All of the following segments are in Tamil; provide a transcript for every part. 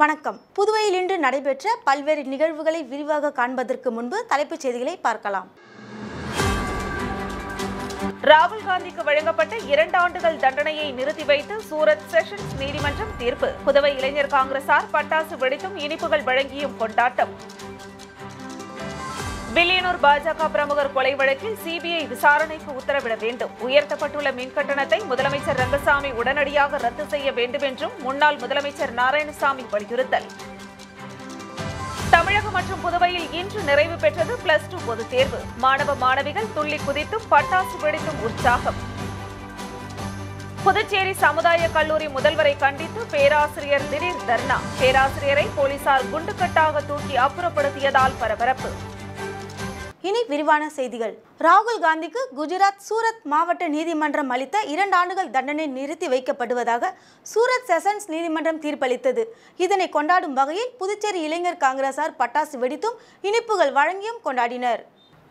வணக்கம். புதுவையில் இன்று நடைபெற்ற பல்வேறு நிகழ்வுகளை விரிவாக காண்பதற்கு முன்பு தலைப்புச் செய்திகளை பார்க்கலாம். ராகுல் காந்திக்கு வழங்கப்பட்ட 2 ஆண்டுகள் தண்டனையை நிறுத்தி வைத்து சூரத் செஷன்ஸ் நீதிமன்றம் தீர்ப்பு. புதுவை இளைஞர் காங்கிரசார் பட்டாசு வெடித்தும் இனிப்புகள் வழங்கியும் கொண்டாட்டம். வில்லியனூர் பாஜக பிரமுகர் கொலை வழக்கில் சிபிஐ விசாரணைக்கு உத்தரவிட வேண்டும். உயர்த்தப்பட்டுள்ள மின்கட்டணத்தை முதலமைச்சர் ரங்கசாமி உடனடியாக ரத்து செய்ய வேண்டும் என்றும் முன்னாள் முதலமைச்சர் நாராயணசாமி வலியுறுத்தல். தமிழகம் மற்றும் புதுவையில் இன்று நிறைவு பெற்றது +2 பொதுத் தேர்வு. மாணவ மாணவிகள் துள்ளி குதித்தும் பட்டாசு வெடித்தும் உற்சாகம். புதுச்சேரி சமுதாய கல்லூரி முதல்வரை கண்டித்து பேராசிரியர் திடீர் தர்ணா. பேராசிரியரை போலீசார் குண்டுக்கட்டாக தூக்கி அப்புறப்படுத்தியதால் பரபரப்பு. இனி விரிவான செய்திகள். ராகுல் காந்திக்கு குஜராத் சூரத் மாவட்ட நீதிமன்றம் அளித்த 2 ஆண்டுகள் தண்டனை நிறுத்தி வைக்கப்படுவதாக சூரத் செஷன்ஸ் நீதிமன்றம் தீர்ப்பளித்தது. இதனை கொண்டாடும் வகையில் புதுச்சேரி இளைஞர் காங்கிரசார் பட்டாசு வெடித்தும் இனிப்புகள் வழங்கியும் கொண்டாடினர்.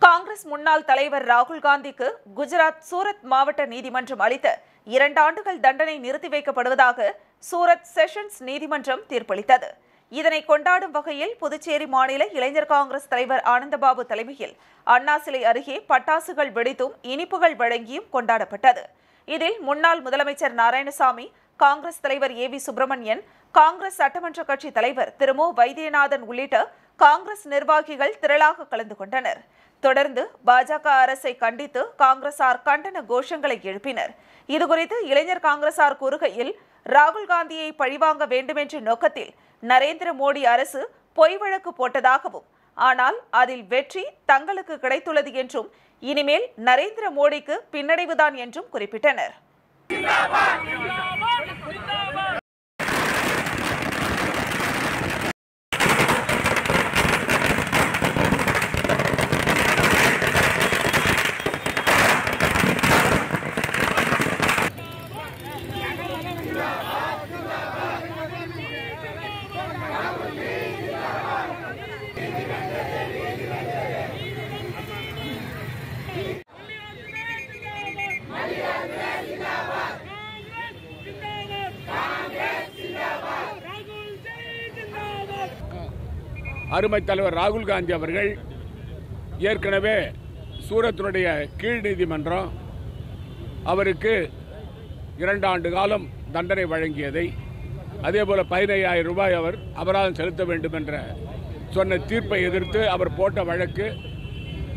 காங்கிரஸ் முன்னாள் தலைவர் ராகுல் காந்திக்கு குஜராத் சூரத் மாவட்ட நீதிமன்றம் அளித்த 2 ஆண்டுகள் தண்டனை நிறுத்தி வைக்கப்படுவதாக சூரத் செஷன்ஸ் நீதிமன்றம் தீர்ப்பளித்தது. இதனை கொண்டாடும் வகையில் புதுச்சேரி மாநில இளைஞர் காங்கிரஸ் தலைவர் ஆனந்தபாபு தலைமையில் அண்ணா சிலை அருகே பட்டாசுகள் வெடித்தும் இனிப்புகள் வழங்கியும் கொண்டாடப்பட்டது. இதில் முன்னாள் முதலமைச்சர் நாராயணசாமி, காங்கிரஸ் தலைவர் ஏ.வி. சுப்பிரமணியன், காங்கிரஸ் சட்டமன்ற கட்சி தலைவர் திரு மு. வைத்தியநாதன் உள்ளிட்ட காங்கிரஸ் நிர்வாகிகள் திரளாக கலந்து கொண்டனர். தொடர்ந்து பாஜக அரசை கண்டித்து காங்கிரசார் கண்டன கோஷங்களை எழுப்பினர். இதுகுறித்து இளைஞர் காங்கிரசார் கூறுகையில், ராகுல் காந்தியை பழிவாங்க வேண்டுமென்ற நோக்கத்தில் நரேந்திர மோடி அரசு பொய் வழக்கு போட்டதாகவும், ஆனால் அதில் வெற்றி தங்களுக்கு கிடைத்துள்ளது என்றும், இனிமேல் நரேந்திர மோடிக்கு பின்னடைவுதான் என்றும் குறிப்பிட்டனர். அருமை தலைவர் ராகுல் காந்தி அவர்கள் ஏற்கனவே சூரத்தினுடைய கீழ் நீதிமன்றம் அவருக்கு 2 ஆண்டு காலம் தண்டனை வழங்கியதை, அதேபோல் 15,000 ரூபாய் அவர் அபராதம் செலுத்த வேண்டும் என்ற சொன்ன தீர்ப்பை எதிர்த்து அவர் போட்ட வழக்கு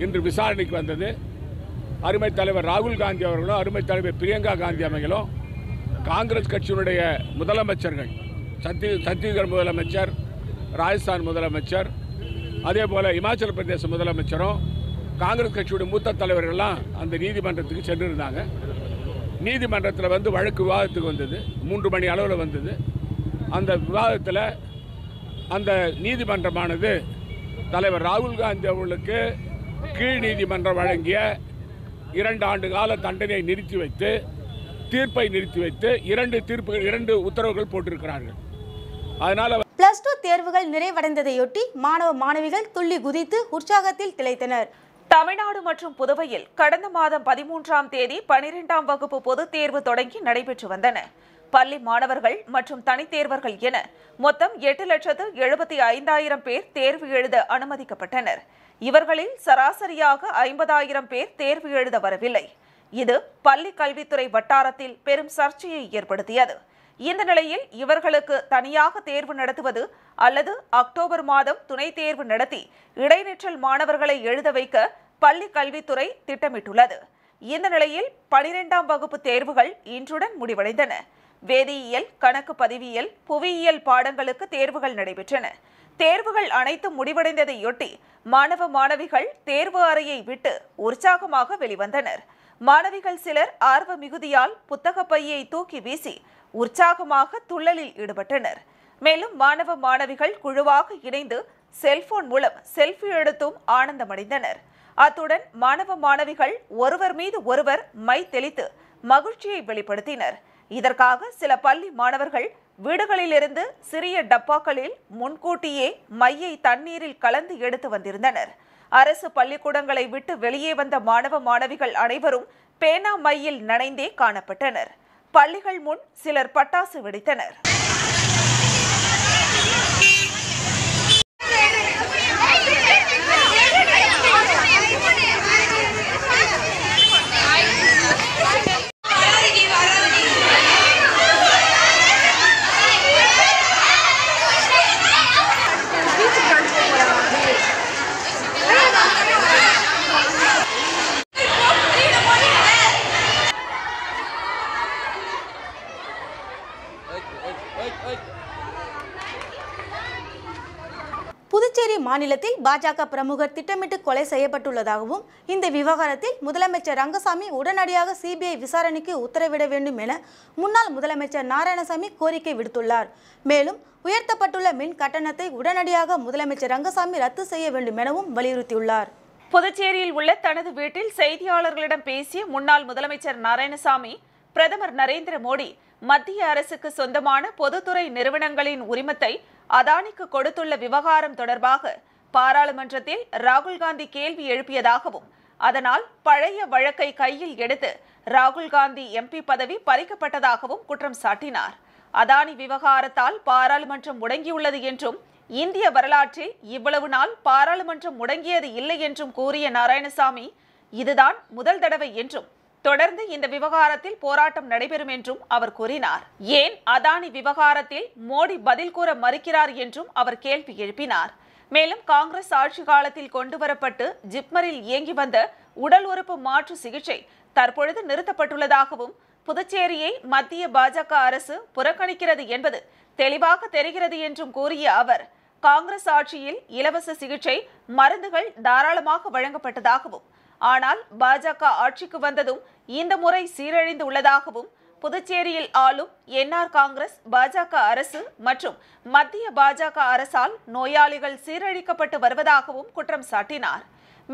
இன்று விசாரணைக்கு வந்தது. அருமை தலைவர் ராகுல் காந்தி அவர்களும் அருமை தலைவர் பிரியங்கா காந்தி அவர்களும் காங்கிரஸ் கட்சியினுடைய முதலமைச்சர்கள், சத்தீஸ்கர் முதலமைச்சர், ராஜஸ்தான் முதலமைச்சர், அதே போல் இமாச்சல பிரதேச முதலமைச்சரும் காங்கிரஸ் கட்சியுடைய மூத்த தலைவர்கள்லாம் அந்த நீதிமன்றத்துக்கு சென்றிருந்தாங்க. நீதிமன்றத்தில் வந்து வழக்கு விவாதத்துக்கு வந்தது. 3 மணி அளவில் வந்தது. அந்த விவாதத்தில் அந்த நீதிமன்றமானது தலைவர் ராகுல் காந்தி அவர்களுக்கு கீழ் நீதிமன்றம் வழங்கிய 2 ஆண்டு கால தண்டனையை நிறுத்தி வைத்து தீர்ப்பை நிறுத்தி வைத்து 2 உத்தரவுகள் போட்டிருக்கிறார்கள். அதனால் +2 தேர்வுகள் நிறைவடைந்ததையொட்டி மாணவ மாணவிகள் துள்ளி குதித்து உற்சாகத்தில் திளைத்தனர். தமிழ்நாடு மற்றும் புதுவையில் கடந்த மாதம் 13ஆம் தேதி 12ஆம் வகுப்பு பொதுத் தேர்வு தொடங்கி நடைபெற்று வந்தன. பள்ளி மாணவர்கள் மற்றும் தனித்தேர்வர்கள் என மொத்தம் 8,75,000 பேர் தேர்வு எழுத அனுமதிக்கப்பட்டனர். இவர்களில் சராசரியாக 50,000 பேர் தேர்வு எழுத வரவில்லை. இது பள்ளி கல்வித்துறை வட்டாரத்தில் பெரும் சர்ச்சையை ஏற்படுத்தியது. இந்த நிலையில் இவர்களுக்கு தனியாக தேர்வு நடத்துவது அல்லது அக்டோபர் மாதம் துணை தேர்வு நடத்தி இடைநிற்றல் மாணவர்களை எழுத வைக்க பள்ளி கல்வித்துறை திட்டமிட்டுள்ளது. இந்த நிலையில் 12ஆம் வகுப்பு தேர்வுகள் இன்றுடன் முடிவடைந்தன. வேதியியல், கணக்கு பதிவியல், புவியியல் பாடங்களுக்கு தேர்வுகள் நடைபெற்றன. தேர்வுகள் அனைத்தும் முடிவடைந்ததையொட்டி மாணவ மாணவிகள் தேர்வு அறையை விட்டு உற்சாகமாக வெளிவந்தனர். மாணவிகள் சிலர் ஆர்வ மிகுதியால் புத்தக பையை தூக்கி வீசி உற்சாகமாக துள்ளலில் ஈடுபட்டனர். மேலும் மாணவ மாணவிகள் குழுவாக இணைந்து செல்போன் மூலம் செல்ஃபி எடுத்தும் ஆனந்தமடைந்தனர். அத்துடன் மாணவ மாணவிகள் ஒருவர் மீது ஒருவர் மை தெளித்து மகிழ்ச்சியை வெளிப்படுத்தினர். இதற்காக சில பள்ளி மாணவர்கள் வீடுகளிலிருந்து சிறிய டப்பாக்களில் முன்கூட்டியே மையை தண்ணீரில் கலந்து எடுத்து வந்திருந்தனர். அரசு பள்ளிக்கூடங்களை விட்டு வெளியே வந்த மாணவ மாணவிகள் அனைவரும் பேனா மையில் நனைந்தே காணப்பட்டனர். பள்ளிகள் முன் சிலர் பட்டாசு வெடித்தனர். புதுச்சேரி மாநிலத்தில் பாஜக பிரமுகர் திட்டமிட்டு கொலை செய்யப்பட்டுள்ளதாகவும் இந்த விவகாரத்தில் முதலமைச்சர் ரங்கசாமி உடனடியாக சிபிஐ விசாரணைக்கு உத்தரவிட வேண்டும் என முன்னாள் முதலமைச்சர் நாராயணசாமி கோரிக்கை விடுத்துள்ளார். மேலும் உயர்த்தப்பட்டுள்ள மின் கட்டணத்தை உடனடியாக முதலமைச்சர் ரங்கசாமி ரத்து செய்ய வேண்டும் எனவும் வலியுறுத்தியுள்ளார். புதுச்சேரியில் உள்ள தனது வீட்டில் செய்தியாளர்களிடம் பேசிய முன்னாள் முதலமைச்சர் நாராயணசாமி, பிரதமர் நரேந்திர மோடி மத்திய அரசுக்கு சொந்தமான பொதுத்துறை நிறுவனங்களின் உரிமத்தை அதானிக்கு கொடுத்துள்ள விவகாரம் தொடர்பாக பாராளுமன்றத்தில் ராகுல் காந்தி கேள்வி எழுப்பியதாகவும், அதனால் பழைய வழக்கை கையில் எடுத்து ராகுல் காந்தி எம்பி பதவி பறிக்கப்பட்டதாகவும் குற்றம் சாட்டினார். அதானி விவகாரத்தால் பாராளுமன்றம் முடங்கியுள்ளது என்றும், இந்திய வரலாற்றில் இவ்வளவு நாள் பாராளுமன்றம் முடங்கியது இல்லை என்றும் கூறிய நாராயணசாமி, இதுதான் முதல் தடவை என்றும், தொடர்ந்து இந்த விவகாரத்தில் போராட்டம் நடைபெறும் என்றும் அவர் கூறினார். ஏன் அதானி விவகாரத்தில் மோடி பதில் கூற மறுக்கிறார் என்றும் அவர் கேள்வி எழுப்பினார். மேலும் காங்கிரஸ் ஆட்சி காலத்தில் கொண்டுவரப்பட்டு ஜிப்மரில் இயங்கி வந்த உடல் உறுப்பு மாற்று சிகிச்சை தற்பொழுது நிறுத்தப்பட்டுள்ளதாகவும், புதுச்சேரியை மத்திய பாஜக அரசு புறக்கணிக்கிறது என்பது தெளிவாக தெரிகிறது என்றும் கூறிய அவர், காங்கிரஸ் ஆட்சியில் இலவச சிகிச்சை மருந்துகள் தாராளமாக வழங்கப்பட்டதாகவும், ஆனால் பாஜக ஆட்சிக்கு வந்ததும் இந்த முறை சீரழிந்து உள்ளதாகவும், புதுச்சேரியில் ஆளும் என்ஆர் காங்கிரஸ் பாஜக அரசு மற்றும் மத்திய பாஜக அரசால் நோயாளிகள் சீரழிக்கப்பட்டு வருவதாகவும் குற்றம் சாட்டினார்.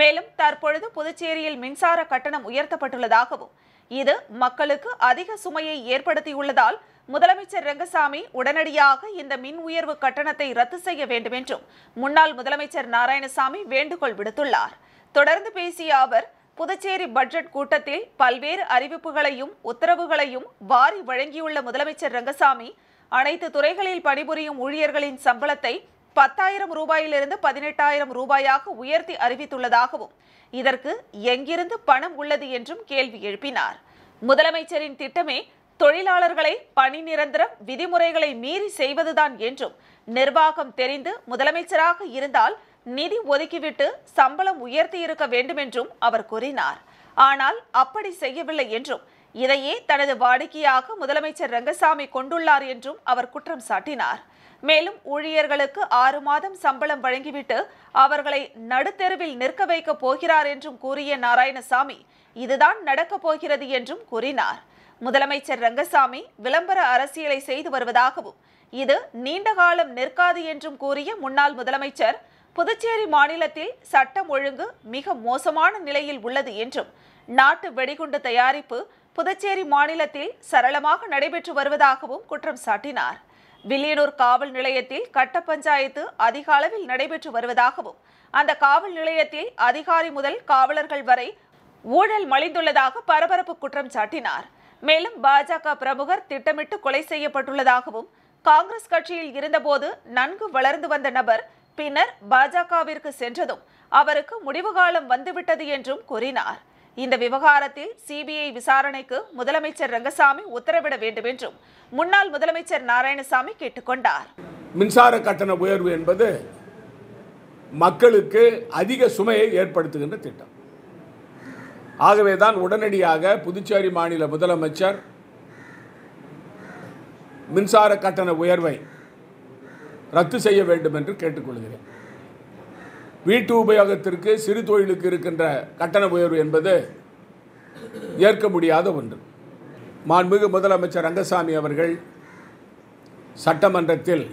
மேலும் தற்பொழுது புதுச்சேரியில் மின்சார கட்டணம் உயர்த்தப்பட்டுள்ளதாகவும், இது மக்களுக்கு அதிக சுமையை ஏற்படுத்தியுள்ளதால் முதலமைச்சர் ரங்கசாமி உடனடியாக இந்த மின் உயர்வு கட்டணத்தை ரத்து செய்ய வேண்டும் என்றும் முன்னாள் முதலமைச்சர் நாராயணசாமி வேண்டுகோள் விடுத்துள்ளார். தொடர்ந்து பேசிய அவர், புதுச்சேரி பட்ஜெட் கூட்டத்தில் பல்வேறு அறிவிப்புகளையும் உத்தரவுகளையும் வாரி வழங்கியுள்ள முதலமைச்சர் ரங்கசாமி, அனைத்து துறைகளில் பணிபுரியும் ஊழியர்களின் சம்பளத்தை 10,000 ரூபாயிலிருந்து 18,000 ரூபாயாக உயர்த்தி அறிவித்துள்ளதாகவும், இதற்கு எங்கிருந்து பணம் உள்ளது என்றும் கேள்வி எழுப்பினார். முதலமைச்சரின் திட்டமே தொழிலாளர்களை பணி நிரந்தரம் விதிமுறைகளை மீறி செய்வதுதான் என்றும், நிர்வாகம் தெரிந்து முதலமைச்சராக இருந்தால் நிதி ஒதுக்கிவிட்டு சம்பளம் உயர்த்தி இருக்க வேண்டும் என்றும் அவர் கூறினார். ஆனால் அப்படி செய்யவில்லை என்றும், இதையே தனது வாடிக்கையாக முதலமைச்சர் ரங்கசாமி கொண்டுள்ளார் என்றும் அவர் குற்றம் சாட்டினார். மேலும் ஊழியர்களுக்கு 6 மாதம் சம்பளம் வழங்கிவிட்டு அவர்களை நடுத்தெருவில் நிற்க வைக்க போகிறார் என்றும் கூறிய நாராயணசாமி, இதுதான் நடக்கப் போகிறது என்றும் கூறினார். முதலமைச்சர் ரங்கசாமி விளம்பர அரசியலை செய்து வருவதாகவும், இது நீண்ட காலம் நிற்காது என்றும் கூறிய முன்னாள் முதலமைச்சர், புதுச்சேரி மாநிலத்தில் சட்டம் ஒழுங்கு மிக மோசமான நிலையில் உள்ளது என்றும், நாட்டு வெடிகுண்டு தயாரிப்பு புதுச்சேரி மாநிலத்தில் சரளமாக நடைபெற்று வருவதாகவும் குற்றம் சாட்டினார். வில்லியனூர் காவல் நிலையத்தில் கட்ட பஞ்சாயத்து அதிக அளவில் நடைபெற்று வருவதாகவும், அந்த காவல் நிலையத்தில் அதிகாரி முதல் காவலர்கள் வரை ஊழல் மலிந்துள்ளதாக பரபரப்பு குற்றம் சாட்டினார். மேலும் பாஜக பிரமுகர் திட்டமிட்டு கொலை செய்யப்பட்டுள்ளதாகவும், காங்கிரஸ் கட்சியில் இருந்தபோது நன்கு வளர்ந்து வந்த நபர் பின்னர் பாஜகவிற்கு சென்றதும் அவருக்கு முடிவு காலம் வந்துவிட்டது என்றும் கூறினார். இந்த விவகாரத்தில் சிபிஐ விசாரணைக்கு முதலமைச்சர் ரங்கசாமி உத்தரவிட வேண்டும் என்றும் முன்னாள் முதலமைச்சர் நாராயணசாமி கேட்டுக்கொண்டார். மின்சார கட்டண உயர்வு என்பது மக்களுக்கு அதிக சுமையை ஏற்படுத்துகின்ற திட்டம். ஆகவேதான் உடனடியாக புதுச்சேரி மாநில முதலமைச்சர் மின்சார கட்டண உயர்வை ரத்து செய்ய வேண்டும் என்று கேட்டுக்கொள்கிறேன். வீட்டு உபயோகத்திற்கு, சிறு தொழிலுக்கு இருக்கின்ற கட்டண உயர்வு என்பது ஏற்க முடியாத ஒன்று. மாண்புமிகு முதலமைச்சர் ரங்கசாமி அவர்கள் சட்டமன்றத்தில்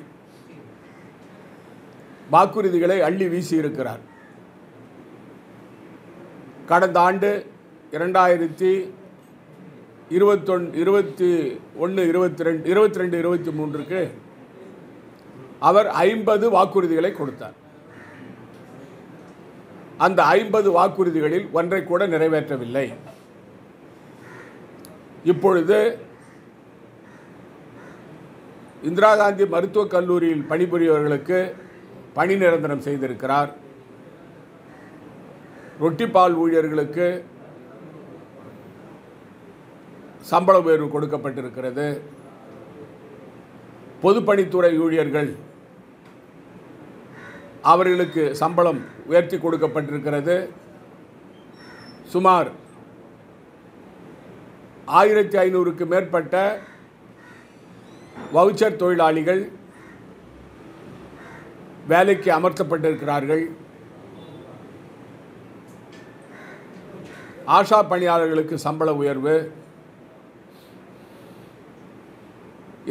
வாக்குறுதிகளை அள்ளி வீசியிருக்கிறார். கடந்த ஆண்டு 2021-22-23க்கு அவர் 50 வாக்குறுதிகளை கொடுத்தார். அந்த 50 வாக்குறுதிகளில் ஒன்றை கூட நிறைவேற்றவில்லை. இப்பொழுது இந்திரா காந்தி மருத்துவக் கல்லூரியில் பணிபுரியவர்களுக்கு பணி நிரந்தரம் செய்திருக்கிறார். ரொட்டிப்பால் ஊழியர்களுக்கு சம்பள உயர்வு கொடுக்கப்பட்டிருக்கிறது. பொதுப்பணித்துறை ஊழியர்கள், அவர்களுக்கு சம்பளம் உயர்த்தி கொடுக்கப்பட்டிருக்கிறது. சுமார் 1500க்கு மேற்பட்ட வவுச்சர் தொழிலாளிகள் வேலைக்கு அமர்த்தப்பட்டிருக்கிறார்கள். ஆஷா பணியாளர்களுக்கு சம்பள உயர்வு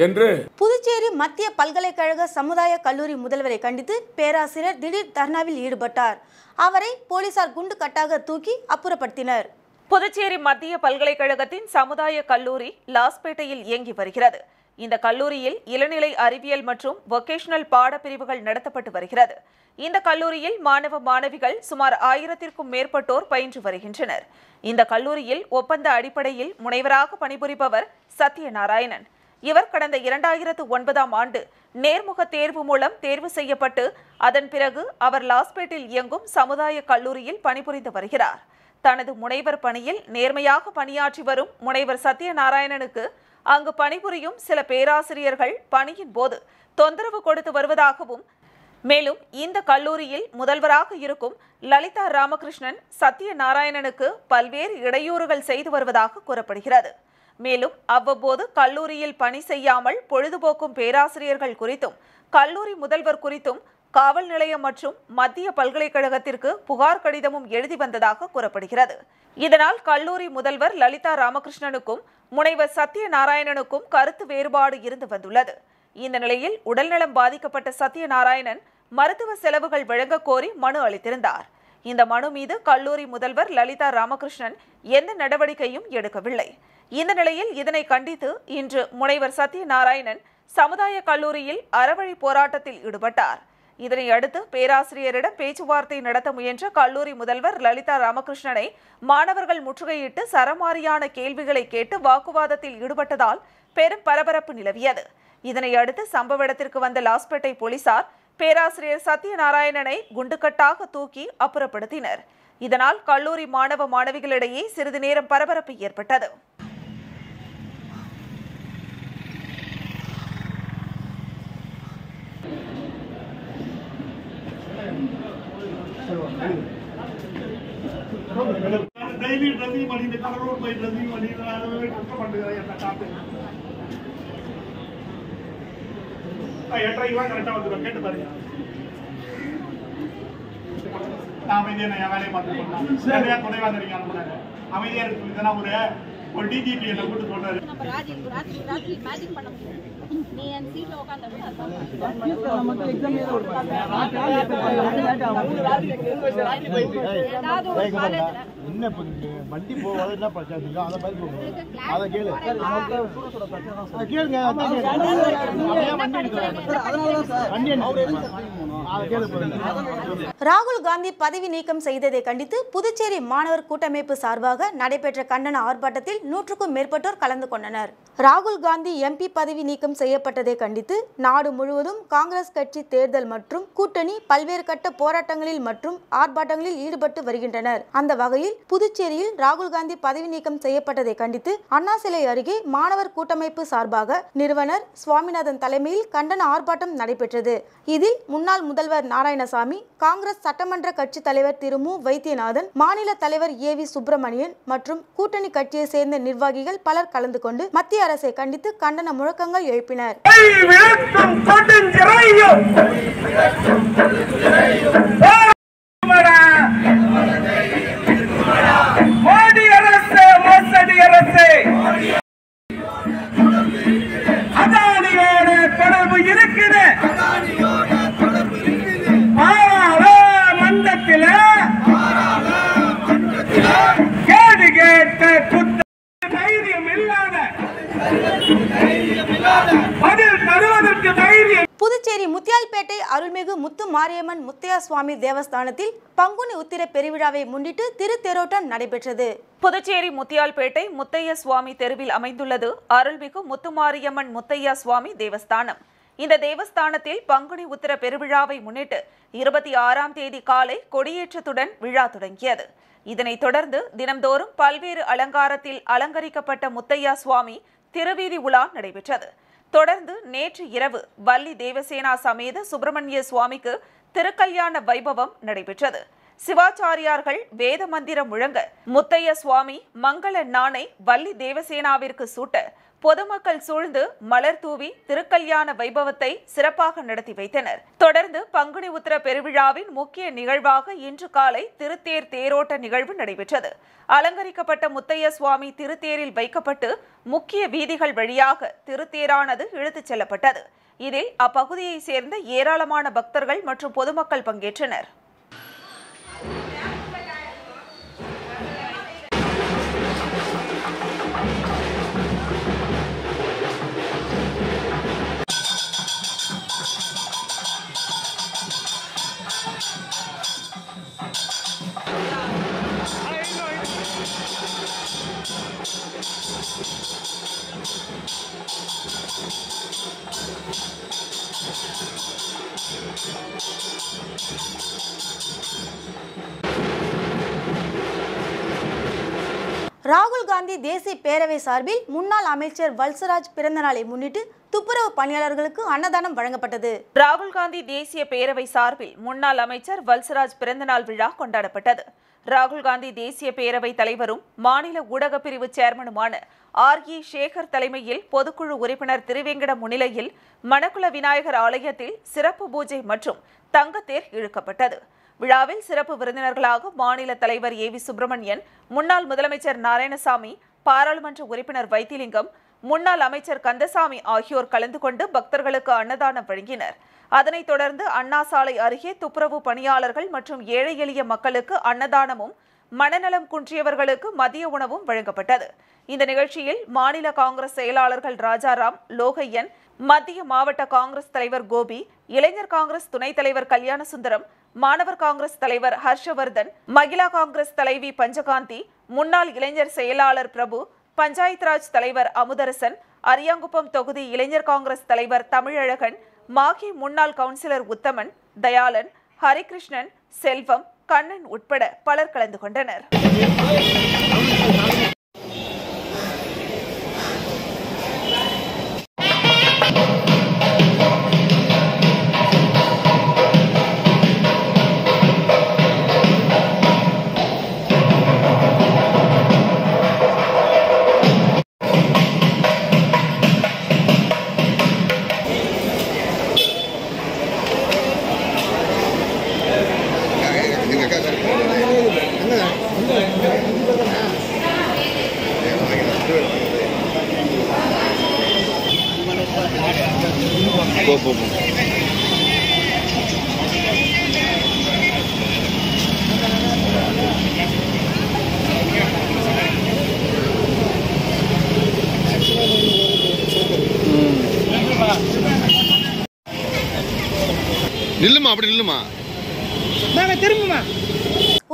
என்று புதுச்சேரி மத்திய பல்கலைக்கழக சமுதாய கல்லூரி முதல்வரை கண்டித்து பேராசிரியர் திடீர் தர்ணாவில் ஈடுபட்டார். அவரை போலீசார் குண்டு கட்டாக தூக்கி அப்புறப்படுத்தினர். புதுச்சேரி மத்திய பல்கலைக்கழகத்தின் சமுதாய கல்லூரி லாஸ்பேட்டையில் இயங்கி வருகிறது. இந்த கல்லூரியில் இளநிலை அறிவியல் மற்றும் வொகேஷனல் பாடப்பிரிவுகள் நடத்தப்பட்டு வருகிறது. இந்த கல்லூரியில் மாணவ மாணவிகள் சுமார் 1000க்கும் மேற்பட்டோர் பயின்று வருகின்றனர். இந்த கல்லூரியில் ஒப்பந்த அடிப்படையில் முனைவராக பணிபுரிபவர் சத்யநாராயணன். இவர் கடந்த 2009 ஆம் ஆண்டு நேர்முக தேர்வு மூலம் தேர்வு செய்யப்பட்டு அதன் பிறகு அவர் லாஸ்பேட்டில் இயங்கும் சமுதாய கல்லூரியில் பணிபுரிந்து வருகிறார். தனது முனைவர் பணியில் நேர்மையாக பணியாற்றி வரும் முனைவர் சத்யநாராயணனுக்கு அங்கு பணிபுரியும் சில பேராசிரியர்கள் பணியின் போது தொந்தரவு கொடுத்து வருவதாகவும், மேலும் இந்த கல்லூரியில் முதல்வராக இருக்கும் லலிதா ராமகிருஷ்ணன் சத்யநாராயணனுக்கு பல்வேறு இடையூறுகள் செய்து வருவதாக கூறப்படுகிறது. மேலும் அவ்வப்போது கல்லூரியில் பணி செய்யாமல் பொழுதுபோக்கும் பேராசிரியர்கள் குறித்தும் கல்லூரி முதல்வர் குறித்தும் காவல் நிலையம் மற்றும் மத்திய பல்கலைக்கழகத்திற்கு புகார் கடிதமும் எழுதி வந்ததாக கூறப்படுகிறது. இதனால் கல்லூரி முதல்வர் லலிதா ராமகிருஷ்ணனுக்கும் முனைவர் சத்யநாராயணனுக்கும் கருத்து வேறுபாடு இருந்து வந்துள்ளது. இந்த நிலையில் உடல்நலம் பாதிக்கப்பட்ட சத்யநாராயணன் மருத்துவ செலவுகள் வழங்க கோரி மனு அளித்திருந்தார். இந்த மனு மீது கல்லூரி முதல்வர் லலிதா ராமகிருஷ்ணன் எந்த நடவடிக்கையும் எடுக்கவில்லை. இந்த நிலையில் இதனை கண்டித்து இன்று முனைவர் சத்யநாராயணன் சமுதாய கல்லூரியில் அறவழி போராட்டத்தில் ஈடுபட்டார். இதனை அடுத்து பேராசிரியரிடம் பேச்சுவார்த்தை நடத்த முயன்ற கல்லூரி முதல்வர் லலிதா ராமகிருஷ்ணனை மாணவர்கள் முற்றுகையிட்டு சரமாரியான கேள்விகளை கேட்டு வாக்குவாதத்தில் ஈடுபட்டதால் பெரும் பரபரப்பு நிலவியது. இதனை அடுத்து சம்பவ இடத்திற்கு வந்த லாஸ்பேட்டை போலீசார் பேராசிரியர் சத்யநாராயணனை குண்டுக்கட்டாக தூக்கி அப்புறப்படுத்தினர். இதனால் கல்லூரி மாணவ மாணவிகளிடையே சிறிது நேரம் பரபரப்பு ஏற்பட்டது. வண்டி போவாது என்ன பிரச்சனை அதை பதில் அதை கேளு கேளுங்க ராகுல் காந்தி பதவி நீக்கம் செய்ததை கண்டித்து புதுச்சேரி மாணவர் கூட்டமைப்பு சார்பாக நடைபெற்ற கண்டன ஆர்ப்பாட்டத்தில் 100க்கும் மேற்பட்டோர் கலந்து கொண்டனர். ராகுல் காந்தி எம்பி பதவி நீக்கம் செய்யப்பட்டதை கண்டித்து நாடு முழுவதும் காங்கிரஸ் கட்சி தேர்தல் மற்றும் கூட்டணி பல்வேறு கட்ட போராட்டங்களில் மற்றும் ஆர்ப்பாட்டங்களில் ஈடுபட்டு வருகின்றனர். அந்த வகையில் புதுச்சேரியில் ராகுல் காந்தி பதவி நீக்கம் செய்யப்பட்டதை கண்டித்து அண்ணா சிலை அருகே மாணவர் கூட்டமைப்பு சார்பாக நிறுவனர் சுவாமிநாதன் தலைமையில் கண்டன ஆர்ப்பாட்டம் நடைபெற்றது. இதில் முன்னாள் முதல்வர் நாராயணசாமி, காங்கிரஸ் சட்டமன்ற கட்சித் தலைவர் திரு மு வைத்தியநாதன், மாநில தலைவர் ஏவி சுப்பிரமணியன் மற்றும் கூட்டணி கட்சியை சேர்ந்த நிர்வாகிகள் பலர் கலந்து கொண்டு மத்திய அரசை கண்டித்து கண்டன முழக்கங்கள் எழுப்பினர். புதுச்சேரி முத்தியால்பேட்டை அருள்மிகு முத்து மாரியம்மன் முத்தையா சுவாமி தேவஸ்தானத்தில் பங்குனி உத்திர பெருவிழாவை முன்னிட்டு திருத்தேரோட்டம் நடைபெற்றது. புதுச்சேரி முத்தியால்பேட்டை முத்தையா சுவாமி தெருவில் அமைந்துள்ளது அருள்மிகு முத்து மாரியம்மன் முத்தையா சுவாமி தேவஸ்தானம். இந்த தேவஸ்தானத்தில் பங்குனி உத்திர பெருவிழாவை முன்னிட்டு 26ஆம் தேதி காலை கொடியேற்றத்துடன் விழா தொடங்கியது. இதனைத் தொடர்ந்து தினம்தோறும் பல்வேறு அலங்காரத்தில் அலங்கரிக்கப்பட்ட முத்தையா சுவாமி திருவீதி உலா நடைபெற்றது. தொடர்ந்து நேற்று இரவு வள்ளி தேவசேனா சமேத சுப்பிரமணிய சுவாமிக்கு திருக்கல்யாண வைபவம் நடைபெற்றது. சிவாச்சாரியார்கள் வேத மந்திரம் முழங்க முத்தையா சுவாமி மங்கள நாணை வள்ளி தேவசேனாவிற்கு சூட்ட பொதுமக்கள் சூழ்ந்து மலர் தூவி திருக்கல்யாண வைபவத்தை சிறப்பாக நடத்தி வைத்தனர். தொடர்ந்து பங்குனி உத்திர பெருவிழாவின் முக்கிய நிகழ்வாக இன்று காலை திருத்தேர் தேரோட்ட நிகழ்வு நடைபெற்றது. அலங்கரிக்கப்பட்ட முத்தைய சுவாமி திருத்தேரில் வைக்கப்பட்டு முக்கிய வீதிகள் வழியாக திருத்தேரானது இழுத்துச் செல்லப்பட்டது. இதில் அப்பகுதியை சேர்ந்த ஏராளமான பக்தர்கள் மற்றும் பொதுமக்கள் பங்கேற்றனர். ராகுல் காந்தி தேசிய பேரவை சார்பில் முன்னாள் அமைச்சர் வல்சராஜ் பிறந்த நாளை முன்னிட்டு துப்புரவு பணியாளர்களுக்கு அன்னதானம் வழங்கப்பட்டது. ராகுல் காந்தி தேசிய பேரவை சார்பில் முன்னாள் அமைச்சர் வல்சராஜ் பிறந்தநாள் விழா கொண்டாடப்பட்டது. ராகுல் காந்தி தேசிய பேரவை தலைவரும் மாநில ஊடகப் பிரிவு சேர்மனுமான ஆர்.இ. சேகர் தலைமையில் பொதுக்குழு உறுப்பினர் திருவேங்கட முன்னிலையில் மணக்குள விநாயகர் ஆலயத்தில் சிறப்பு பூஜை மற்றும் தங்கத்தேர் இழுக்கப்பட்டது. விழாவில் சிறப்பு விருந்தினர்களாக மாநில தலைவர் ஏ.வி. சுப்பிரமணியன், முன்னாள் முதலமைச்சர் நாராயணசாமி, பாராளுமன்ற உறுப்பினர் வைத்திலிங்கம், முன்னாள் அமைச்சர் கந்தசாமி ஆகியோர் கலந்து கொண்டு பக்தர்களுக்கு அன்னதானம் வழங்கினர். அதனைத் தொடர்ந்து அண்ணா சாலை அருகே துப்புரவு பணியாளர்கள் மற்றும் ஏழை எளிய மக்களுக்கு அன்னதானமும் மனநலம் குன்றியவர்களுக்கு மதிய உணவும் வழங்கப்பட்டது. இந்த நிகழ்ச்சியில் மாநில காங்கிரஸ் செயலாளர்கள் ராஜாராம், லோகையன், மத்திய மாவட்ட காங்கிரஸ் தலைவர் கோபி, இளைஞர் காங்கிரஸ் துணைத் தலைவர் கல்யாணசுந்தரம், மாணவர் காங்கிரஸ் தலைவர் ஹர்ஷவர்தன், மகிழா காங்கிரஸ் தலைவி பஞ்சகாந்தி, முன்னாள் இளைஞர் செயலாளர் பிரபு, பஞ்சாயத் ராஜ் தலைவர் அமுதரசன், அரியாங்குப்பம் தொகுதி இளைஞர் காங்கிரஸ் தலைவர் தமிழழகன், மாகி முன்னாள் கவுன்சிலர் உத்தமன், தயாளன், ஹரிகிருஷ்ணன், செல்வம், கண்ணன் உட்பட பலர் கலந்து கொண்டனர்.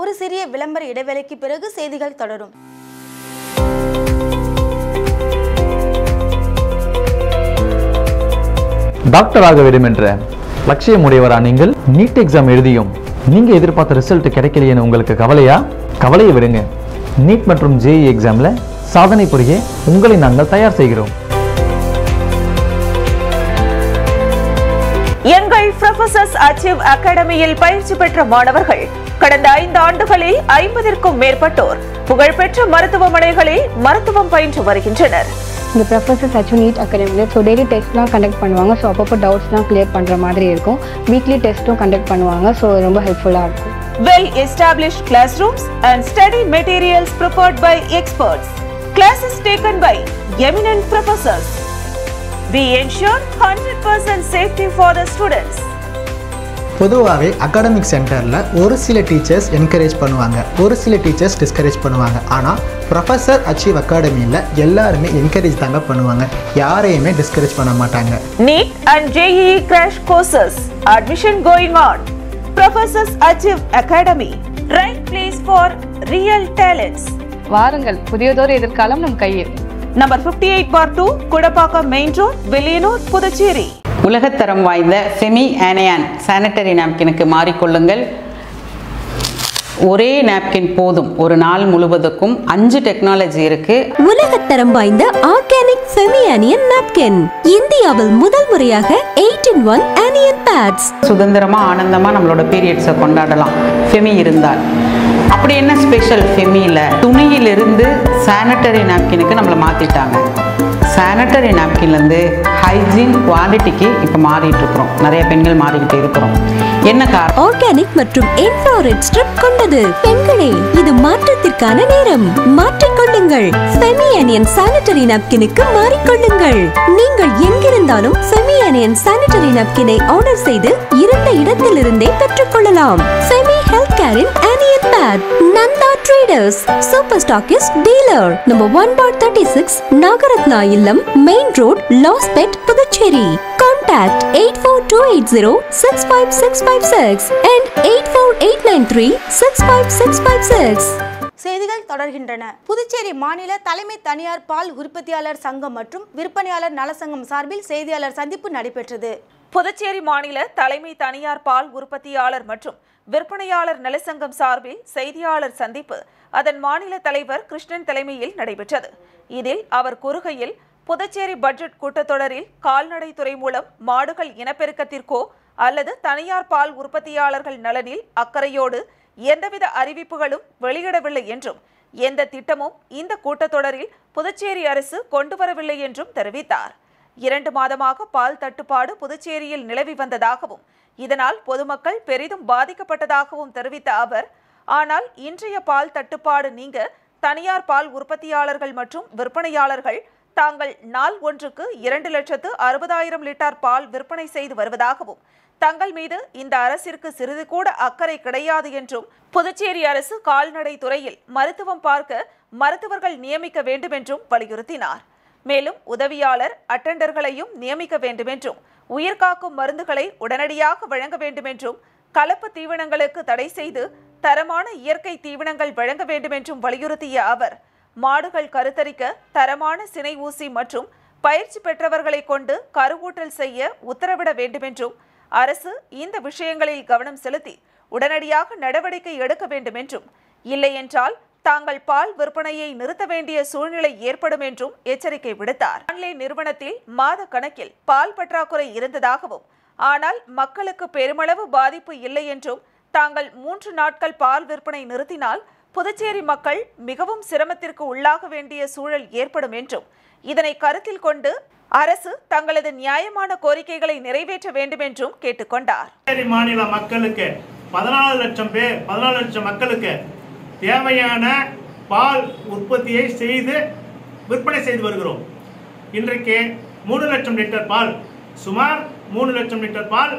ஒரு சிறிய விளம்பர இடைவேளைக்கு பிறகு செய்திகள் தொடரும். டாக்டராக வேண்டும் என்ற லட்சியம் உடையவரா நீங்கள்? நீட் எக்ஸாம் எழுதியும் நீங்க எதிர்பார்த்த ரிசல்ட் கிடைக்கலையேன்னு உங்களுக்கு கவலையா? கவலையை விடுங்க. நீட் மற்றும் ஜேஇ எக்ஸாம்ல சாதனை புரிய உங்களை நாங்கள் தயார் செய்கிறோம். எங்கள் ப்ரொஃபசர்ஸ் அச்சீவ் அகாடமியில் பயிற்சி பெற்ற மாணவர்கள் கடந்த 5 ஆண்டுகளில் 50க்கும் மேற்பட்டோர் புகழ்பெற்ற மருத்துவமனைகளில் மருத்துவம் பயின்று வருகின்றனர். இந்த ப்ரொஃபசர்ஸ் அச்சீவ் நீட் அகாடமியில் ஸோ டெய்லி டெஸ்ட்லாம் கண்டக்ட் பண்ணுவாங்க. ஸோ அப்பப்போ டவுட்ஸ்லாம் கிளியர் பண்ணுற மாதிரி இருக்கும். வீக்லி டெஸ்ட்டும் கண்டக்ட் பண்ணுவாங்க. ஸோ ரொம்ப ஹெல்ப்ஃபுல்லாக இருக்கும். Well established class rooms and study materials prepared by experts. Classes taken by eminent professors. We ensure 100% safety for the students. பொதுவாகவே அகாடமிக் சென்டரில் ஒரு சில டீச்சர்ஸ் என்கரேஜ் பண்ணுவாங்க, ஒரு சில டீச்சர்ஸ் டிஸ்கரேஜ் பண்ணுவாங்க. ஆனால் ப்ரொஃபஸர் அச்சீவ் அகாடமியில் எல்லாருமே என்கரேஜ் தாங்க பண்ணுவாங்க, யாரையுமே டிஸ்கரேஜ் பண்ண மாட்டாங்க. NEET and JEE crash courses admission going on. Professors achieve academy, right place for real talents. வாருங்கள், புதியதொரு எதிர்காலம் நம் கையில். Number 58/2, Kudapakkam main road, Velliyanur, Puducherry. உலகத்தரம் வாய்ந்த செமி ஆனையான் சானிட்டரி நாப்கினுக்கு மாறிக்கொள்ளுங்கள். ஒரே நாப்கின் போதும் ஒரு நாள் முழுவதுக்கும். 5 டெக்னாலஜி இருக்கு. உலகத்தரம் வாய்ந்த ஆர்கானிக் செமி ஆனியன் நாப்கின் இந்தியாவில் முதல் முறையாக 8-in-1 ஆனியன் பேட்ஸ். சுதந்திரமா ஆனந்தமா நம்மளோட பீரியட்ஸை கொண்டாடலாம் ஃபெமி இருந்தால். அப்படி என்ன ஸ்பெஷல் ஃபெமியில? துணியிலிருந்து சானிட்டரி நாப்கினுக்கு நம்மளை மாத்திட்டாங்க. sanitary napkin hygiene quality ki ipo maaritirukkom nariya pengal maarikitte irukkom enna kaaram organic matrum infrared strip kondadu pengale idu maatratthirkana neram maatrikondugal semi anion sanitary napkin ku maarikondugal neengal engirundalum semi anion sanitary napkin ay order seidu irunda idathilirunde petrukollalam semi healthcare in anion pad nanda traders super stockist dealer number 1/36 nagaratna illam main road lost pet Puducherry. Contact 8428065656 and 8489365656. செய்திகள் தொடர்கின்றன. புதுச்சேரி மாநில தலைமை தனியார் பால் உற்பத்தியாளர் சங்கம் மற்றும் விற்பனையாளர் நலசங்கம் சார்பில் செய்தியாளர் சந்திப்பு நடைபெற்றது. புதுச்சேரி மாநில தலைமை தனியார் பால் உற்பத்தியாளர் மற்றும் விற்பனையாளர் நலசங்கம் சார்பில் செய்தியாளர் சந்திப்பு அதன் மாநில தலைவர் கிருஷ்ணன் தலைமையில் நடைபெற்றது. இதில் அவர் கூறுகையில், புதுச்சேரி பட்ஜெட் கூட்டத்தொடரில் கால்நடை துறை மூலம் மாடுகள் இனப்பெருக்கத்திற்கோ அல்லது தனியார் பால் உற்பத்தியாளர்கள் நலனில் அக்கறையோடு எந்தவித அறிவிப்புகளும் வெளியிடவில்லை என்றும் எந்த திட்டமும் இந்த கூட்டத்தொடரில் புதுச்சேரி அரசு கொண்டுவரவில்லை என்றும் தெரிவித்தார். 2 மாதமாக பால் தட்டுப்பாடு புதுச்சேரியில் நிலவி வந்ததாகவும் இதனால் பொதுமக்கள் பெரிதும் பாதிக்கப்பட்டதாகவும் தெரிவித்த அவர், ஆனால் இன்றைய பால் தட்டுப்பாடு நீங்க தனியார் பால் உற்பத்தியாளர்கள் மற்றும் விற்பனையாளர்கள் தாங்கள் நாள் ஒன்றுக்கு 2,60,000 லிட்டர் பால் விற்பனை செய்து வருவதாகவும் தங்கள் மீது இந்த அரசிற்கு சிறிது கூட அக்கறை கிடையாது என்றும் புதுச்சேரி அரசு கால்நடை துறையில் மருத்துவம் பார்க்க மருத்துவர்கள் நியமிக்க வேண்டும் என்றும் வலியுறுத்தினார். மேலும் உதவியாளர் அட்டெண்டர்களையும் நியமிக்க வேண்டும் என்றும் உயிர்காக்கும் மருந்துகளை உடனடியாக வழங்க வேண்டும் என்றும் கலப்பு தீவனங்களுக்கு தடை செய்து தரமான இயற்கை தீவனங்கள் வழங்க வேண்டும் என்றும் வலியுறுத்திய அவர், மாடுகள் கருத்தரிக்க தரமான சினை ஊசி மற்றும் பயிற்சி பெற்றவர்களை கொண்டு கருவூட்டல் செய்ய உத்தரவிட வேண்டும் என்றும் அரசு இந்த விஷயங்களில் கவனம் செலுத்தி உடனடியாக நடவடிக்கை எடுக்க வேண்டும் என்றும் இல்லையென்றால் தாங்கள் பால் விற்பனையை நிறுத்த வேண்டிய சூழ்நிலை ஏற்படும் என்றும் எச்சரிக்கை விடுத்தார். ஆன்லைன் நிறுவனத்தில் மாத கணக்கில் பால் பற்றாக்குறை இருந்ததாகவும் ஆனால் மக்களுக்கு பெருமளவு பாதிப்பு இல்லை என்றும் தாங்கள் 3 நாட்கள் பால் விற்பனை நிறுத்தினால் புதுச்சேரி மக்கள் மிகவும் சிரமத்திற்கு உள்ளாக வேண்டிய சூழல் ஏற்படும் என்றும் இதனை கருத்தில் கொண்டு அரசு தங்களது நியாயமான கோரிக்கைகளை நிறைவேற்ற வேண்டும் என்றும் கேட்டுக்கொண்டார். புதுச்சேரி மாநில மக்களுக்கு 14 லட்சம் மக்களுக்கு தேவையான பால் உற்பத்தியை செய்து விற்பனை செய்து வருகிறோம். இன்றைக்கு 3 லட்சம் லிட்டர் பால், சுமார் 3 லட்சம் லிட்டர் பால்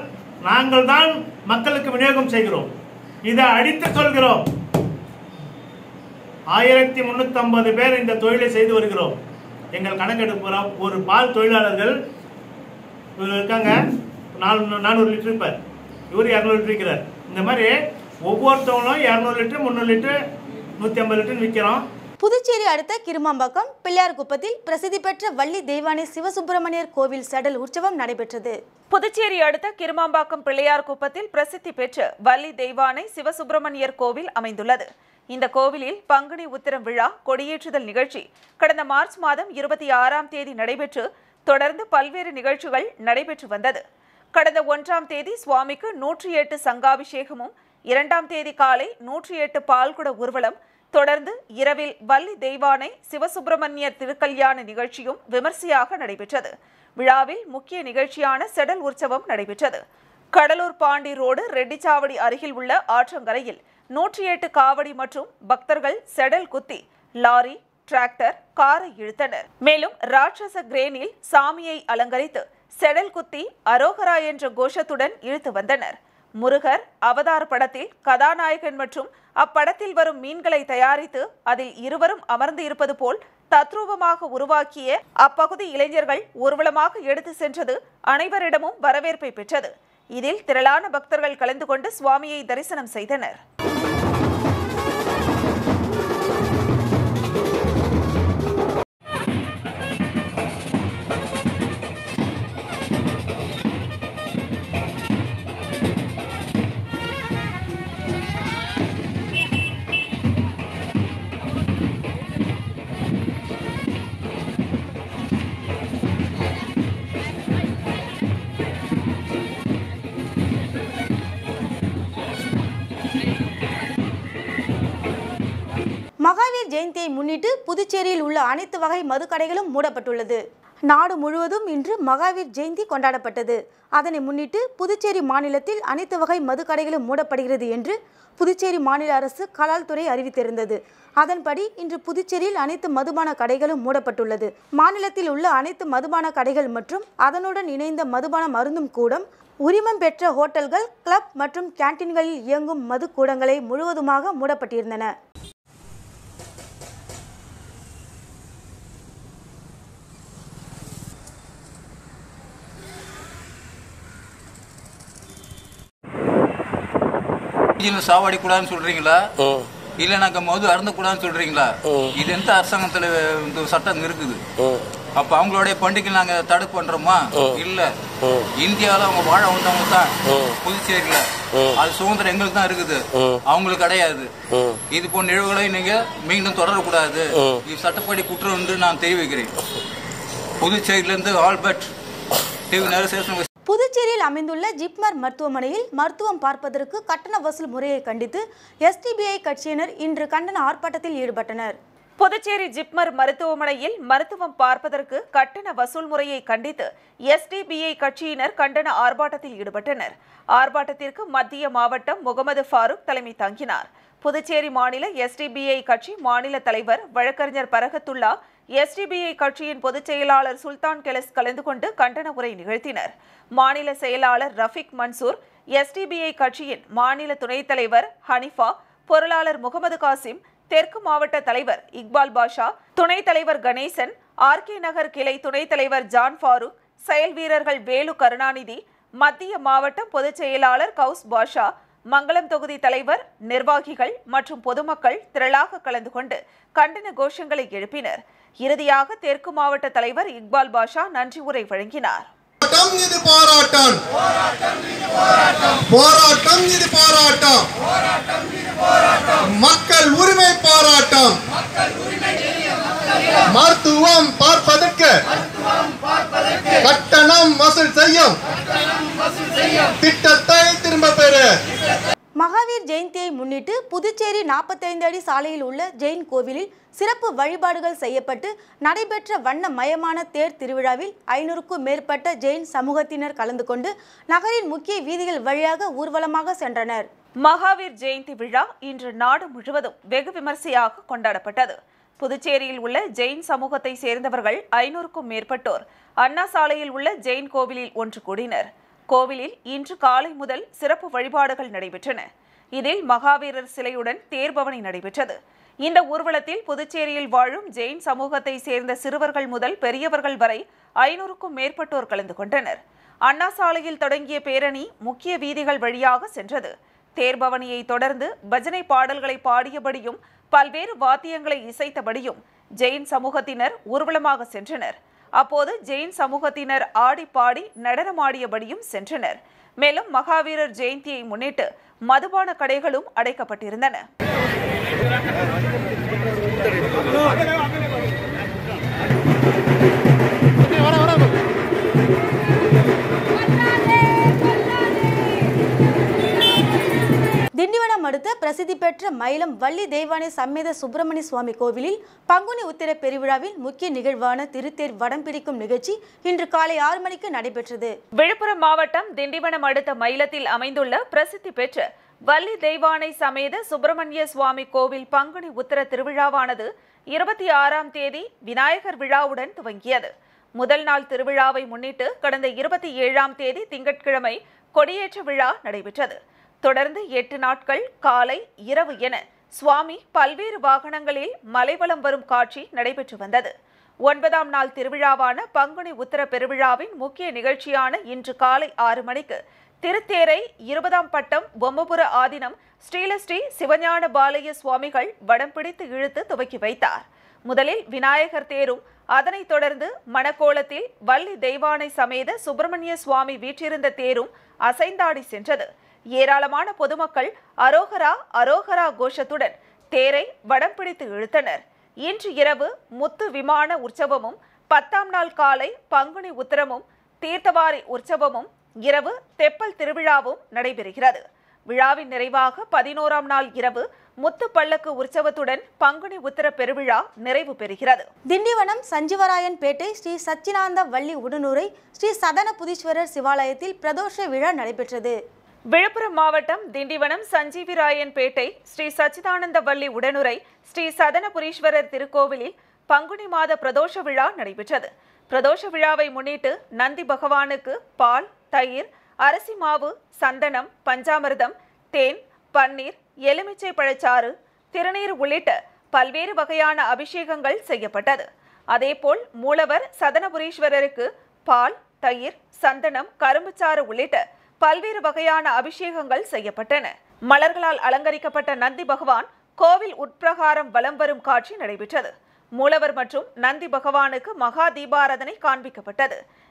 நாங்கள் தான் மக்களுக்கு விநியோகம் செய்கிறோம். இதை அடித்து சொல்கிறோம். 1350 பேர் இந்த தொழிலை செய்து வருகிறோம். எங்கள் கணக்கெடுப்புற ஒரு பால் தொழிலாளர்கள் இருக்காங்க. 400 லிட்டர் இருப்பார், இவர் 200 லிட்டர் இருக்கிறார். இந்த மாதிரி ஒவ்வொருத்தவங்களும் 200 லிட்டர், 300 லிட்டர், 150 லிட்டர் விற்கிறோம். புதுச்சேரி அடுத்த கிருமாம்பாக்கம் பிள்ளையார்குப்பத்தில் பிரசித்தி பெற்ற வள்ளி தெய்வானை சிவசுப்பிரமணியர் கோவில் சடல் உற்சவம் நடைபெற்றது. புதுச்சேரி அடுத்த கிருமாம்பாக்கம் பிள்ளையார்குப்பத்தில் பிரசித்தி பெற்ற வள்ளி தெய்வானை சிவசுப்பிரமணியர் கோவில் அமைந்துள்ளது. இந்த கோவிலில் பங்குனி உத்திரம் விழா கொடியேற்றுதல் நிகழ்ச்சி கடந்த மார்ச் மாதம் 26ஆம் தேதி நடைபெற்று தொடர்ந்து பல்வேறு நிகழ்ச்சிகள் நடைபெற்று வந்தது. கடந்த 1ஆம் தேதி சுவாமிக்கு 108 சங்காபிஷேகமும், 2ஆம் தேதி காலை 108 பால்குட ஊர்வலம், தொடர்ந்து இரவில் வள்ளி தெய்வானை சிவசுப்பிரமணியர் திருக்கல்யாண நிகழ்ச்சியும் விமர்சையாக நடைபெற்றது. விழாவில் முக்கிய நிகழ்ச்சியான செடல் உற்சவம் நடைபெற்றது. கடலூர் பாண்டி ரோடு ரெட்டிச்சாவடி அருகில் உள்ள ஆற்றங்கரையில் 108 காவடி மற்றும் பக்தர்கள் செடல் குத்தி லாரி, டிராக்டர், காரை இழுத்தனர். மேலும் ராட்சச கிரேனில் சாமியை அலங்கரித்து செடல் குத்தி அரோகரா என்ற கோஷத்துடன் இழுத்து வந்தனர். முருகர் அவதார் படத்தில் கதாநாயகன் மற்றும் அப்படத்தில் வரும் மீன்களை தயாரித்து அதில் இருவரும் அமர்ந்து இருப்பது போல் தத்ரூபமாக உருவாக்கிய அப்பகுதி இளைஞர்கள் ஊர்வலமாக எடுத்து சென்றது அனைவரிடமும் வரவேற்பை பெற்றது. இதில் திரளான பக்தர்கள் கலந்து கொண்டு சுவாமியை தரிசனம் செய்தனர். மகாவீர் ஜெயந்தியை முன்னிட்டு புதுச்சேரியில் உள்ள அனைத்து வகை மதுக்கடைகளும் மூடப்பட்டுள்ளது. நாடு முழுவதும் இன்று மகாவீர் ஜெயந்தி கொண்டாடப்பட்டது. அதனை முன்னிட்டு புதுச்சேரி மாநிலத்தில் அனைத்து வகை மதுக்கடைகளும் மூடப்படுகிறது என்று புதுச்சேரி மாநில அரசு கலால்துறை அறிவித்திருந்தது. அதன்படி இன்று புதுச்சேரியில் அனைத்து மதுபான கடைகளும் மூடப்பட்டுள்ளது. மாநிலத்தில் உள்ள அனைத்து மதுபான கடைகள் மற்றும் அதனுடன் இணைந்த மதுபான மருந்தும் கூடம், உரிமம் பெற்ற ஹோட்டல்கள், கிளப் மற்றும் கேன்டீன்களில் இயங்கும் மது கூடங்களை முழுவதுமாக மூடப்பட்டிருந்தன. சாவாடி கூடாதுன்னு சொல்றீங்களா, இல்ல நாங்க மது அருந்த கூடாதுன்னு சொல்றீங்களா? இது எந்த அரசாங்கத்துல இந்த சட்டம் இருக்குது? அப்ப அவங்களுடைய பண்டிகை நாங்க தடை பண்றோமா? இல்ல, இந்தியாவில அவங்க வாழ வந்தவங்க தான் புதுச்சேரியில, அது சுதந்திரம் எங்களுக்கு தான் இருக்குது, அவங்களுக்கு கிடையாது. இது போன்ற நிகழ்வுகளை நீங்க மீண்டும் தொடரக்கூடாது, இது சட்டப்படி குற்றம் என்று நான் தெரிவிக்கிறேன். புதுச்சேரியில இருந்து ஆல்பர்ட் டிவி நரசேசன். புதுச்சேரியில் அமைந்துள்ள ஜிப்மர் மருத்துவமனையில் மருத்துவம் பார்ப்பதற்கு கட்டண வசூல் முறையை கண்டித்து SDPI கட்சியினர் இன்று கண்டன ஆர்ப்பாட்டத்தில் ஈடுபட்டனர். புதுச்சேரி ஜிப்மர் மருத்துவமனையில் மருத்துவம் பார்ப்பதற்கு கட்டண வசூல் முறையை கண்டித்து SDPI கட்சியினர் கண்டன ஆர்ப்பாட்டத்தில் ஈடுபட்டனர். ஆர்ப்பாட்டத்திற்கு மத்திய மாவட்டம் முகமது ஃபாரூக் தலைமை தாங்கினார். புதுச்சேரி மாநில SDPI கட்சி மாநில தலைவர் வழக்கறிஞர் பரகத்துல்லா, SDPI கட்சியின் பொதுச் செயலாளர் சுல்தான் கெலஸ் கலந்து கொண்டு கண்டன உரை நிகழ்த்தினர். மாநில செயலாளர் ரஃபிக் மன்சூர், SDPI கட்சியின் மாநில துணைத் தலைவர் ஹனிஃபா, பொருளாளர் முகமது காசிம், தெற்கு மாவட்ட தலைவர் இக்பால் பாஷா, துணைத் தலைவர் கணேசன், ஆர்கே நகர் கிளை துணைத் தலைவர் ஜான் ஃபாரூக், செயல் வீரர்கள் வேலு கருணாநிதி, மத்திய மாவட்டம் பொதுச் செயலாளர் கவுஸ் பாஷா, மங்களம் தொகுதி தலைவர், நிர்வாகிகள் மற்றும் பொதுமக்கள் திரளாக கலந்து கொண்டு கண்டன கோஷங்களை எழுப்பினர். இறுதியாக தெற்கு மாவட்ட தலைவர் இக்பால் பாஷா நன்றி உரை வழங்கினார். மக்கள் உரிமை போராட்டம். மருத்துவம் பார்ப்பதற்கு கட்டணம் வசூல் செய்யும் திட்டத்தை திரும்ப பெற. மகாவீர் ஜெயந்தியை முன்னிட்டு புதுச்சேரி 45 அடி சாலையில் உள்ள ஜெயின் கோவிலில் சிறப்பு வழிபாடுகள் செய்யப்பட்டு நடைபெற்ற வண்ண மயமான தேர் திருவிழாவில் 500க்கும் மேற்பட்ட ஜெயின் சமூகத்தினர் கலந்து கொண்டு நகரின் முக்கிய வீதிகள் வழியாக ஊர்வலமாக சென்றனர். மகாவீர் ஜெயந்தி விழா இன்று நாடு முழுவதும் வெகு விமர்சையாக கொண்டாடப்பட்டது. புதுச்சேரியில் உள்ள ஜெயின் சமூகத்தை சேர்ந்தவர்கள் 500க்கும் மேற்பட்டோர் அண்ணா சாலையில் உள்ள ஜெயின் கோவிலில் ஒன்று கூடினர். கோவிலில் இன்று காலை முதல் சிறப்பு வழிபாடுகள் நடைபெற்றன. இதில் மகாவீரர் சிலையுடன் தேர்பவனி நடைபெற்றது. இந்த ஊர்வலத்தில் புதுச்சேரியில் வாழும் ஜெயின் சமூகத்தை சேர்ந்த சிறுவர்கள் முதல் பெரியவர்கள் வரை 500க்கும் மேற்பட்டோர் கலந்து கொண்டனர். அண்ணா சாலையில் தொடங்கிய பேரணி முக்கிய வீதிகள் வழியாக சென்றது. தேர்பவனியை தொடர்ந்து பஜனை பாடல்களை பாடியபடியும் பல்வேறு வாத்தியங்களை இசைத்தபடியும் ஜெயின் சமூகத்தினர் ஊர்வலமாக சென்றனர். அப்போது ஜெயின் சமூகத்தினர் ஆடி பாடி நடனமாடியபடியும் சென்றனர். மேலும் மகாவீரர் ஜெயந்தியை முன்னிட்டு மதுபான கடைகளும் அடைக்கப்பட்டிருந்தன. திண்டிவனம் அடுத்த பிரசித்தி பெற்ற மயிலம் வள்ளி தேவானை சமேத சுப்பிரமணிய சுவாமி கோவிலில் பங்குனி உத்திர பெருவிழாவில் முக்கிய நிகழ்வான திருத்தேர் வடம் பிடிக்கும் நிகழ்ச்சி இன்று காலை 6 மணிக்கு நடைபெற்றது. விழுப்புரம் மாவட்டம் திண்டிவனம் அடுத்த மயிலத்தில் அமைந்துள்ள பிரசித்தி பெற்ற வள்ளி தெய்வானை சமேத சுப்பிரமணிய சுவாமி கோவில் பங்குனி உத்திர திருவிழாவானது 26ஆம் தேதி விநாயகர் விழாவுடன் துவங்கியது. முதல் நாள் திருவிழாவை முன்னிட்டு கடந்த 27ஆம் தேதி திங்கட்கிழமை கொடியேற்ற விழா நடைபெற்றது. தொடர்ந்து 8 நாட்கள் காலை இரவு என சுவாமி பல்வேறு வாகனங்களில் மலைவலம் வரும் காட்சி நடைபெற்று வந்தது. 9ஆம் நாள் திருவிழாவான பங்குனி உத்திர பெருவிழாவின் முக்கிய நிகழ்ச்சியான இன்று காலை 6 மணிக்கு திருத்தேரை 20ஆம் பட்டம் பொம்மபுர ஆதீனம் ஸ்ரீலஸ்ரீ சிவஞான பாலய சுவாமிகள் வடம் பிடித்து இழுத்து துவக்கி வைத்தார். முதலில் விநாயகர் தேரும் அதனைத் தொடர்ந்து மணக்கோலத்தில் வள்ளி தெய்வானை சமேத சுப்பிரமணிய சுவாமி வீற்றிருந்த தேரும் அசைந்தாடி சென்றது. ஏராளமான பொதுமக்கள் அரோகரா அரோகரா கோஷத்துடன் தேரை வடம் பிடித்து இழுத்தனர். இன்று இரவு முத்து விமான உற்சவமும் 10ஆம் நாள் காலை பங்குனி உத்திரமும் தீர்த்தவாரி உற்சவமும் இரவு தெப்பல் திருவிழாவும் நடைபெறுகிறது. விழாவின் நிறைவாக 11ஆம் நாள் இரவு முத்து பல்லக்கு உற்சவத்துடன் பங்குனி உத்திர பெருவிழா நிறைவு பெறுகிறது. திண்டிவனம் சஞ்சீவராயன் பேட்டை ஸ்ரீ சச்சிதானந்த வள்ளி உடனூரை ஸ்ரீ சதனபுரீஸ்வரர் சிவாலயத்தில் பிரதோஷ விழா நடைபெற்றது. விழுப்புரம் மாவட்டம் திண்டிவனம் சஞ்சீவிராயன் பேட்டை ஸ்ரீ சச்சிதானந்த வள்ளி உடனுரை ஸ்ரீ சதனபுரீஸ்வரர் திருக்கோவிலில் பங்குனி மாத பிரதோஷ விழா நடைபெற்றது. பிரதோஷ விழாவை முன்னிட்டு நந்தி பகவானுக்கு பால், தயிர், அரிசி மாவு, சந்தனம், பஞ்சாமிர்தம், தேன், பன்னீர், எலுமிச்சை பழச்சாறு, திருநீர் உள்ளிட்ட பல்வேறு வகையான அபிஷேகங்கள் செய்யப்பட்டது. அதேபோல் மூலவர் சதனபுரீஸ்வரருக்கு பால், தயிர், சந்தனம், கரும்புச்சாறு உள்ளிட்ட பல்வேறு வகையான அபிஷேகங்கள் செய்யப்பட்டன. மலர்களால் அலங்கரிக்கப்பட்ட நந்தி பகவான் கோவில் உட்பிரகாரம் வலம் வரும் காட்சி நடைபெற்றது. மூலவர் மற்றும் நந்தி பகவானுக்கு மகா தீபாராதனை காண்பிக்கப்பட்டது.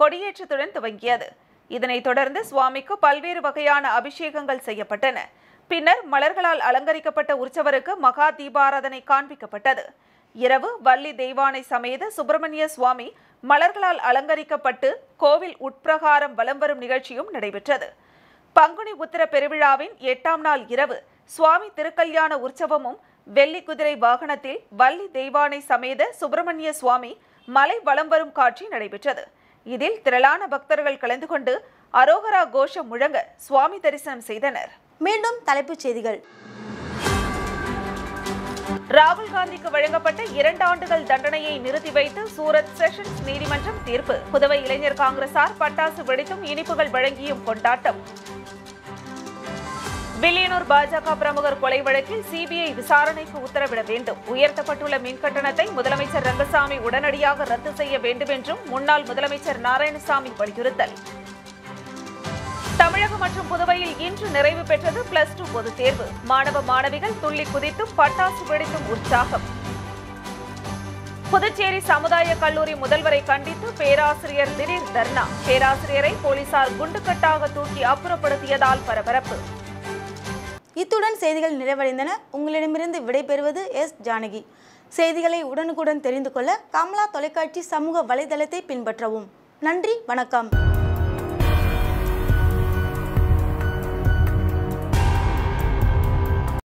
கொடியேற்றத்துடன் துவங்கியது. இதனைத் தொடர்ந்து சுவாமிக்கு பல்வேறு வகையான அபிஷேகங்கள் செய்யப்பட்டன. பின்னர் மலர்களால் அலங்கரிக்கப்பட்ட உற்சவருக்கு மகா தீபாராதனை காண்பிக்கப்பட்டது. இரவு வள்ளி தெய்வானை சமேத சுப்பிரமணிய சுவாமி மலர்களால் அலங்கரிக்கப்பட்டு கோவில் உட்பிரகாரம் வலம் வரும் நிகழ்ச்சியும் நடைபெற்றது. பங்குனி உத்திர பெருவிழாவின் 8ஆம் நாள் இரவு சுவாமி திருக்கல்யாண உற்சவமும் வெள்ளி குதிரை வாகனத்தில் வள்ளி தெய்வானை சமேத சுப்பிரமணிய சுவாமி மலை வலம் வரும் காட்சி நடைபெற்றது. இதில் திரளான பக்தர்கள் கலந்து கொண்டு அரோகரா கோஷம் முழங்க சுவாமி தரிசனம் செய்தனர். மீண்டும் தலைப்புச் செய்திகள். ராகுல் காந்திக்கு வழங்கப்பட்ட 2 ஆண்டுகள் தண்டனையை நிறுத்தி வைத்து சூரத் செஷன்ஸ் நீதிமன்றம் தீர்ப்பு. புதுவை இளைஞர் காங்கிரசார் பட்டாசு வெடித்தும் இனிப்புகள் வழங்கியும் கொண்டாட்டம். வில்லியனூர் பாஜக பிரமுகர் கொலை வழக்கில் சிபிஐ விசாரணைக்கு உத்தரவிட வேண்டும். உயர்த்தப்பட்டுள்ள மின்கட்டணத்தை முதலமைச்சர் ரங்கசாமி உடனடியாக ரத்து செய்ய வேண்டும் என்றும் முன்னாள் முதலமைச்சர் நாராயணசாமி வலியுறுத்தல். தமிழகம் மற்றும் புதுவையில் இன்று நிறைவு பெற்றது +2 பொதுத் தேர்வு. மாணவ மாணவிகள் துள்ளி குதித்தும் பட்டாசு வெடித்தும் உற்சாகம். புதுச்சேரி சமுதாய கல்லூரி முதல்வரை கண்டித்து பேராசிரியர் திடீர் தர்ணா. பேராசிரியரை போலீசார் குண்டுக்கட்டாக தூக்கி அப்புறப்படுத்தியதால் பரபரப்பு. இத்துடன் செய்திகள் நிறைவடைந்தன. உங்களிடமிருந்து விடைபெறுவது எஸ் ஜானகி. செய்திகளை உடனுக்குடன் தெரிந்து கொள்ள கமலா தொலைக்காட்சி சமூக வலைதளத்தை பின்பற்றவும். நன்றி, வணக்கம்.